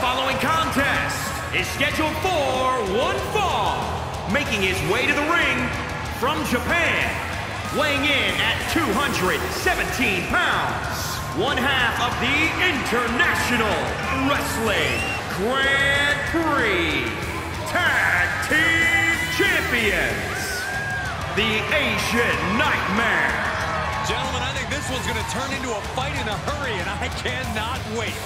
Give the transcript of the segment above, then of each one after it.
following contest is scheduled for one fall, making his way to the ring from Japan, weighing in at 217 pounds, one half of the International Wrestling Grand Prix Tag Team Champions, the Asian Nightmare. Gentlemen, I think this one's going to turn into a fight in a hurry, and I cannot wait.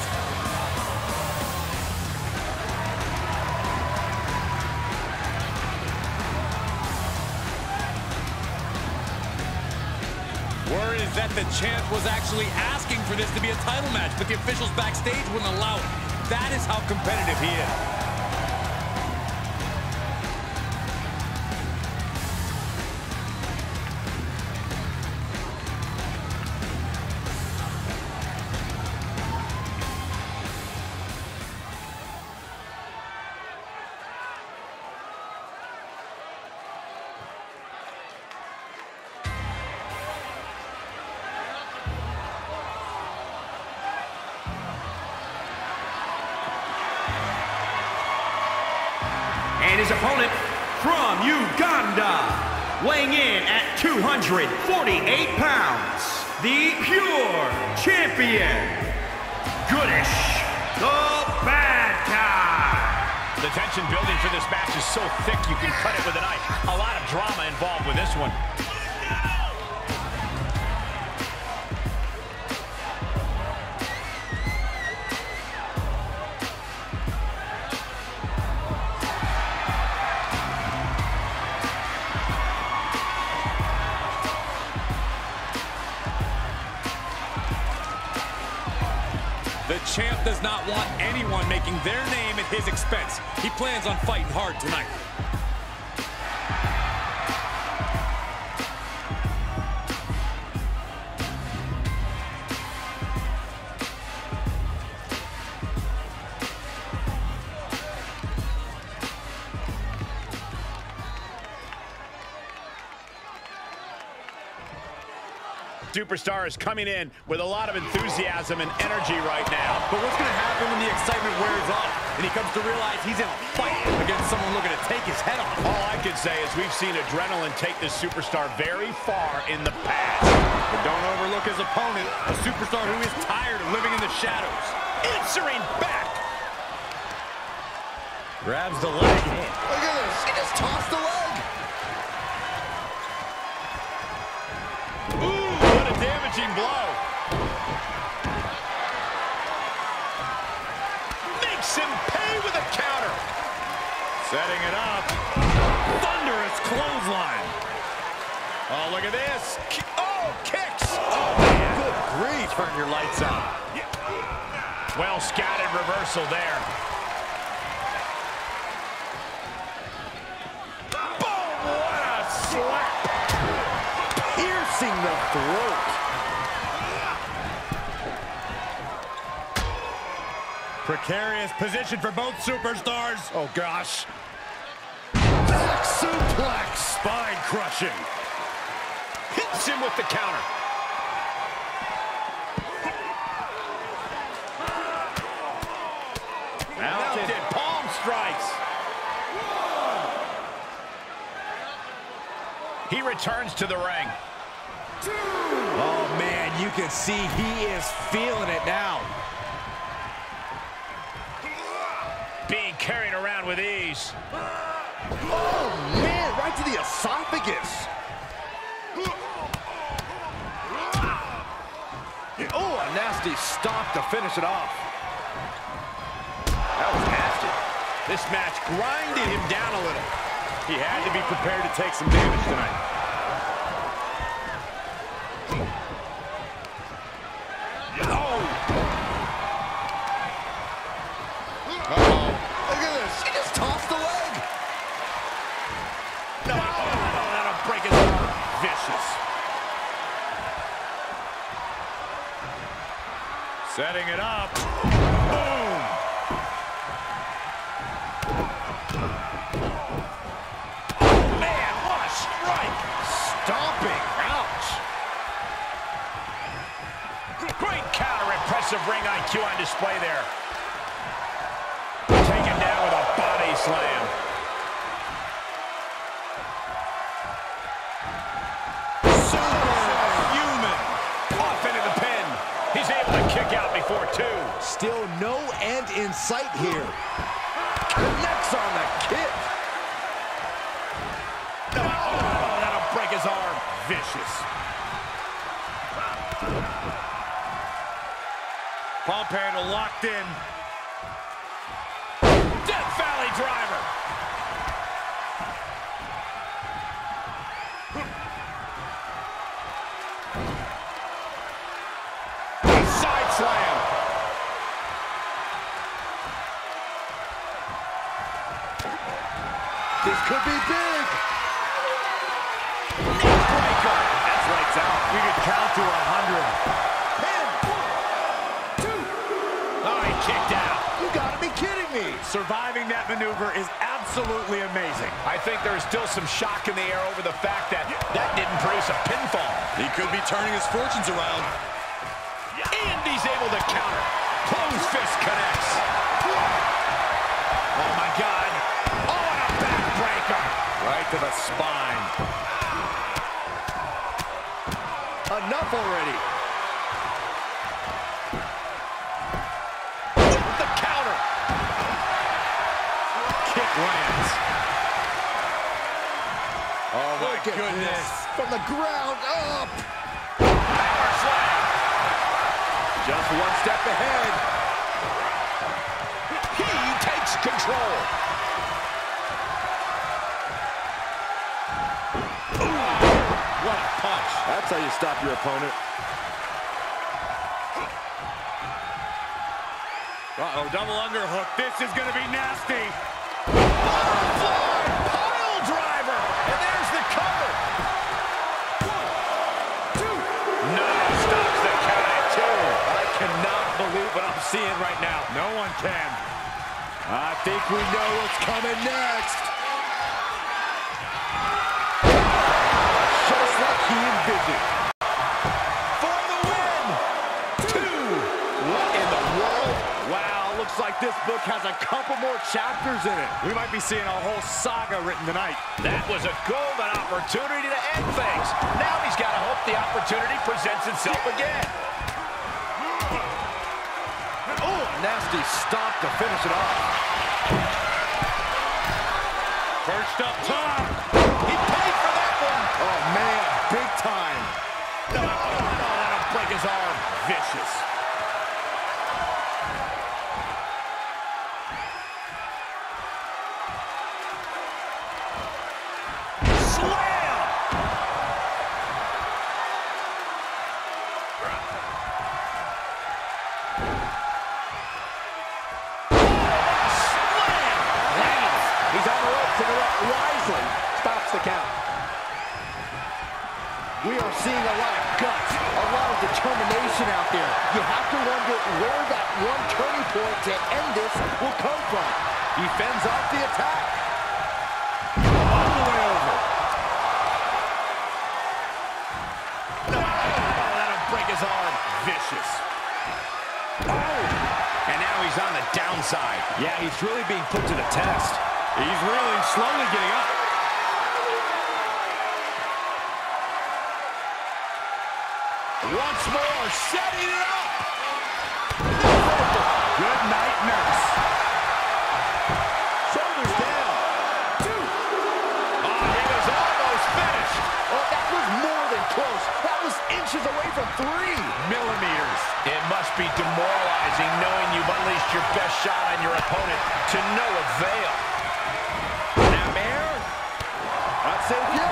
Word is that the champ was actually asking for this to be a title match, but the officials backstage wouldn't allow it. That is how competitive he is. And his opponent from Uganda, weighing in at 248 pounds, the pure champion, Goodish, the bad guy. The tension building for this match is so thick you can cut it with a knife. A lot of drama involved with this one. The champ does not want anyone making their name at his expense. He plans on fighting hard tonight. Superstar is coming in with a lot of enthusiasm and energy right now. But what's going to happen when the excitement wears off and he comes to realize he's in a fight against someone looking to take his head off? All I can say is we've seen adrenaline take this superstar very far in the past. But don't overlook his opponent, a superstar who is tired of living in the shadows. Answering back. Grabs the leg. Look at this. He just tossed the leg. Damaging blow. Makes him pay with a counter. Setting it up. Thunderous clothesline. Oh, look at this. Oh, kicks. Oh, man. Good grief. Turn your lights on. Well scattered reversal there. Boom. What a slap. Piercing the throat. Precarious position for both superstars. Oh, gosh. Back suplex. Spine crushing. Hits him with the counter. Mounted palm strikes. He returns to the ring. Oh, man, you can see he is feeling it now. Being carried around with ease. Oh, man, right to the esophagus. Oh, a nasty stop to finish it off. That was nasty. This match grinded him down a little. He had to be prepared to take some damage tonight. Oh! Setting it up. Boom! Oh, man, what a strike! Stomping. Ouch! Great counter. Impressive ring IQ on display there. slam. Superhuman. Off into the pin. He's able to kick out before two. Still no end in sight here. Connects on the kick. Oh, that'll break his arm. Vicious. Paul Bearer locked in. Death Valley Driver. Side slam. This could be big. Breaker. That's lights out. You can count to 100. Kicked out. You gotta be kidding me. Surviving that maneuver is absolutely amazing. I think there's still some shock in the air over the fact that that didn't produce a pinfall. He could be turning his fortunes around. And he's able to counter. Closed fist connects. Oh my God. Oh, and a backbreaker. Right to the spine. Enough already. Lands. Oh, my goodness. From the ground up. Power slam. Just one step ahead. He takes control. Ooh, what a punch. That's how you stop your opponent. Uh-oh, double underhook. This is going to be nasty. Pile driver, and there's the cover. 1, 2. No, stops the count at 2. I cannot believe what I'm seeing right now. No one can. I think we know what's coming next. Just like he envisioned. For the win. 2. What in the world? Wow. Looks like this book has a couple more chapters in it. We might be seeing a whole saga written tonight. That was a golden opportunity to end things. Now he's got to hope the opportunity presents itself again. Oh, nasty stomp to finish it off. First up top. He paid for that one. Oh, man, big time. Oh, that'll break his arm. Vicious. Wisely stops the count. We are seeing a lot of guts, a lot of determination out there. You have to wonder where that one turning point to end this will come from. He fends off the attack. All the way over. No, that'll break his arm. Vicious. Oh! And now he's on the downside. Yeah, he's really being put to the test. He's really slowly getting up. Once more, setting it up. Good night, nurse. Shoulders down. 2. Oh, he was almost finished. Oh, that was more than close. That was inches away from 3 millimeters. It must be demoralizing knowing you've unleashed your best shot on your opponent to no avail. That's it. Yeah.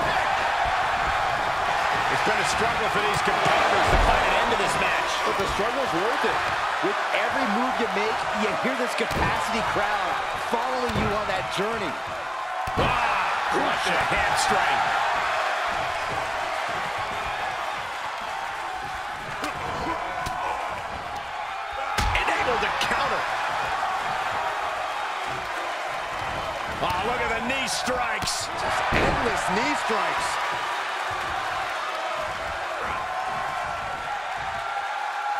It's been a struggle for these competitors to find an end to this match. But the struggle's worth it. With every move you make, you hear this capacity crowd following you on that journey. Ah, crush a hamstring. And able to counter. Ah, look at the knee strikes. Endless knee strikes.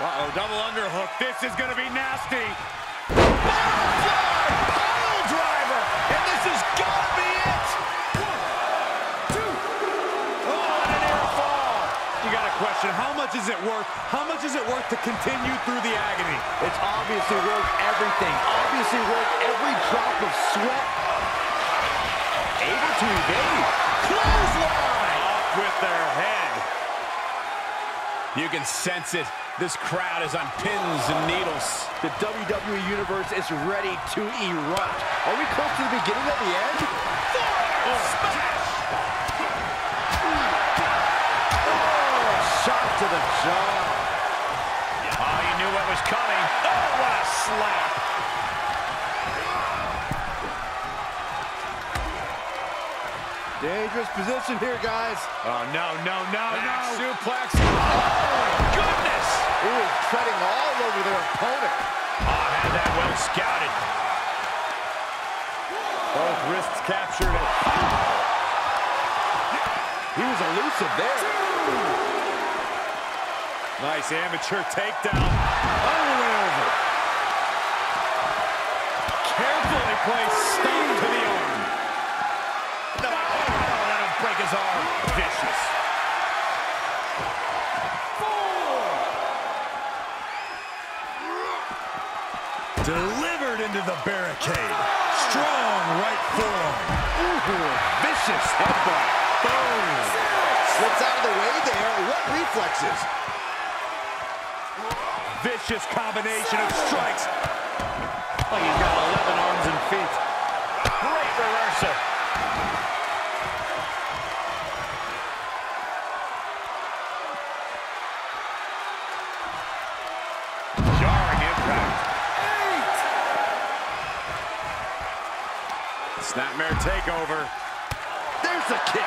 Uh-oh, double underhook. This is going to be nasty. Pile driver. And much is it worth? How much is it worth to continue through the agony? It's obviously worth everything. Obviously worth every drop of sweat. Able to evade. Clothesline! Up with their head. You can sense it. This crowd is on pins and needles. The WWE Universe is ready to erupt. Are we close to the beginning of the end? Oh, smash! Oh, shot to the jaw. Oh, you knew what was coming. Oh, what a slap! Dangerous position here, guys. Oh, no, no, no, no. Suplex. Oh, goodness! Ooh, treading all over their opponent. Oh, had that well scouted. Both wrists captured it. He was elusive there. Nice amateur takedown. Over. Carefully placed stomp to the arm. No, let him break his arm. Vicious. Delivered into the barricade. Strong right forearm. Ooh, vicious headbutt. Boom. Slips out of the way there. What reflexes? Vicious combination of strikes. Oh, he's got 11 arms and feet. Great reversal. Snapmare takeover. There's a kick.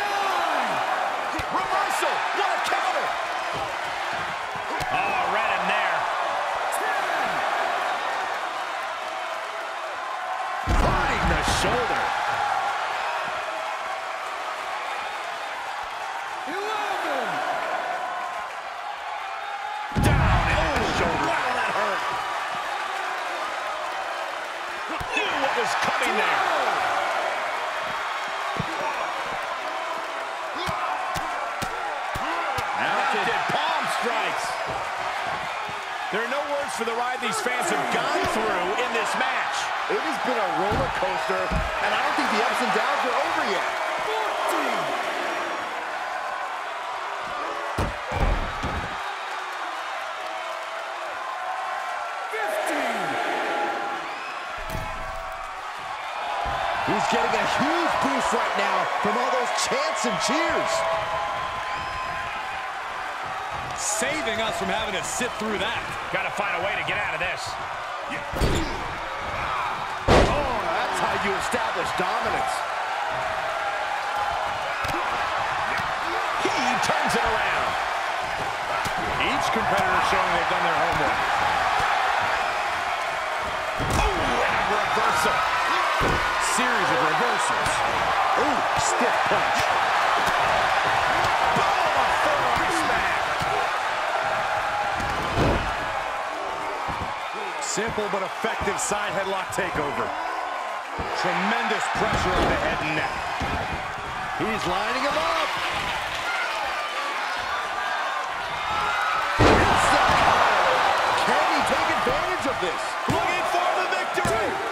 Nine. Reversal. What a counter. Oh, right in there. 10. Fighting the shoulder. 11. Down in the shoulder. Wow, that hurt. Knew what was coming there. Mounted palm strikes. There are no words for the ride these fans have gone through in this match. It has been a roller coaster, and I don't think the ups and downs are over yet. 14. He's getting a huge boost right now from all those chants and cheers. Saving us from having to sit through that. Got to find a way to get out of this. Yeah. Oh, that's how you establish dominance. He turns it around. Each competitor showing they've done their homework. Oh, and a reversal. Series of reversals. Ooh, stiff punch. Boom! A forearm smack. Simple but effective side headlock takeover. Tremendous pressure on the head and neck. He's lining him up. It's the counter. Can he take advantage of this? Looking for the victory.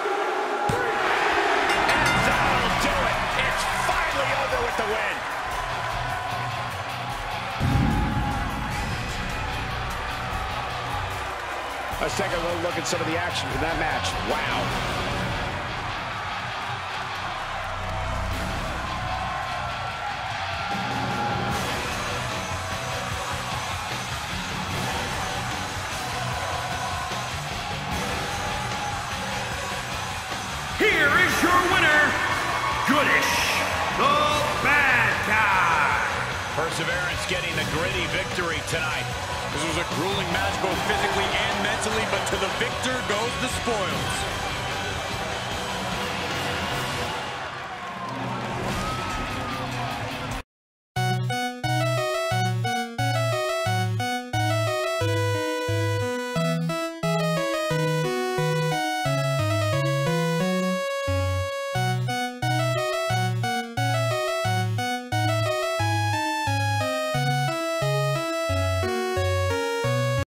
With the win. Let's take a little look at some of the action from that match. Wow. Here is your winner, Goodish. Perseverance getting the gritty victory tonight. This was a grueling match both physically and mentally, but to the victor